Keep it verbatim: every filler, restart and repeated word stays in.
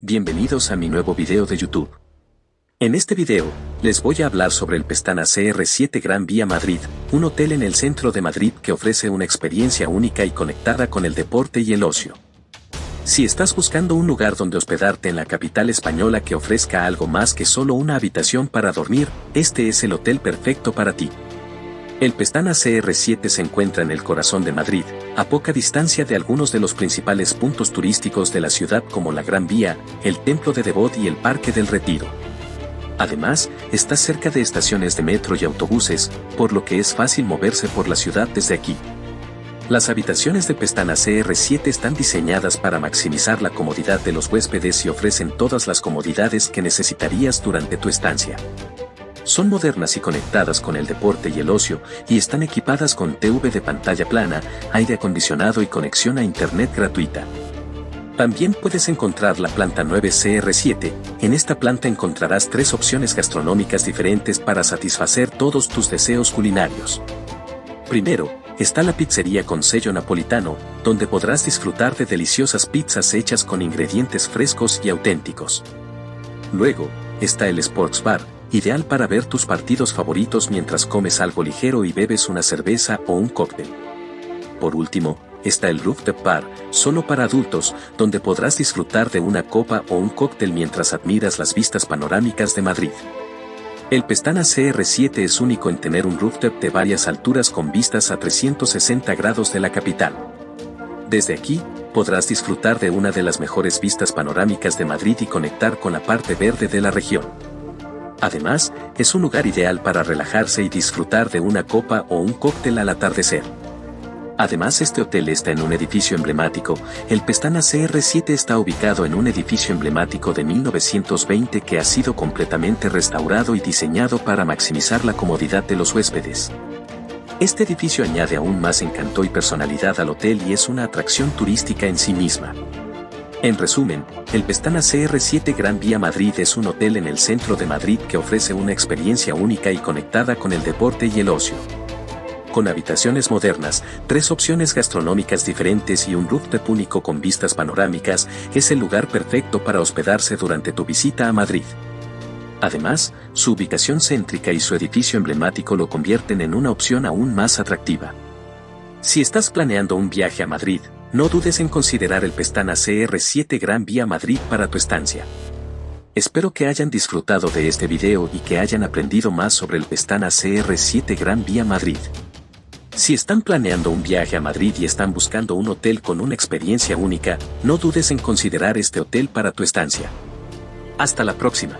Bienvenidos a mi nuevo video de YouTube. En este video, les voy a hablar sobre el Pestana C R siete Gran Vía Madrid, un hotel en el centro de Madrid que ofrece una experiencia única y conectada con el deporte y el ocio. Si estás buscando un lugar donde hospedarte en la capital española que ofrezca algo más que solo una habitación para dormir, este es el hotel perfecto para ti. El Pestana C R siete se encuentra en el corazón de Madrid, a poca distancia de algunos de los principales puntos turísticos de la ciudad como la Gran Vía, el Templo de Debod y el Parque del Retiro. Además, está cerca de estaciones de metro y autobuses, por lo que es fácil moverse por la ciudad desde aquí. Las habitaciones del Pestana C R siete están diseñadas para maximizar la comodidad de los huéspedes y ofrecen todas las comodidades que necesitarías durante tu estancia. Son modernas y conectadas con el deporte y el ocio, y están equipadas con T V de pantalla plana, aire acondicionado y conexión a internet gratuita. También puedes encontrar la planta nueve C R siete, en esta planta encontrarás tres opciones gastronómicas diferentes para satisfacer todos tus deseos culinarios. Primero, está la pizzería con sello napolitano, donde podrás disfrutar de deliciosas pizzas hechas con ingredientes frescos y auténticos. Luego, está el Sports Bar, ideal para ver tus partidos favoritos mientras comes algo ligero y bebes una cerveza o un cóctel. Por último, está el Rooftop Bar, solo para adultos, donde podrás disfrutar de una copa o un cóctel mientras admiras las vistas panorámicas de Madrid. El Pestana C R siete es único en tener un rooftop de varias alturas con vistas a trescientos sesenta grados de la capital. Desde aquí, podrás disfrutar de una de las mejores vistas panorámicas de Madrid y conectar con la parte verde de la región. Además, es un lugar ideal para relajarse y disfrutar de una copa o un cóctel al atardecer. Además, este hotel está en un edificio emblemático. El Pestana C R siete está ubicado en un edificio emblemático de mil novecientos veinte que ha sido completamente restaurado y diseñado para maximizar la comodidad de los huéspedes. Este edificio añade aún más encanto y personalidad al hotel y es una atracción turística en sí misma. En resumen, el Pestana C R siete Gran Vía Madrid es un hotel en el centro de Madrid que ofrece una experiencia única y conectada con el deporte y el ocio. Con habitaciones modernas, tres opciones gastronómicas diferentes y un rooftop único con vistas panorámicas, es el lugar perfecto para hospedarse durante tu visita a Madrid. Además, su ubicación céntrica y su edificio emblemático lo convierten en una opción aún más atractiva. Si estás planeando un viaje a Madrid, no dudes en considerar el Pestana C R siete Gran Vía Madrid para tu estancia. Espero que hayan disfrutado de este video y que hayan aprendido más sobre el Pestana C R siete Gran Vía Madrid. Si están planeando un viaje a Madrid y están buscando un hotel con una experiencia única, no dudes en considerar este hotel para tu estancia. Hasta la próxima.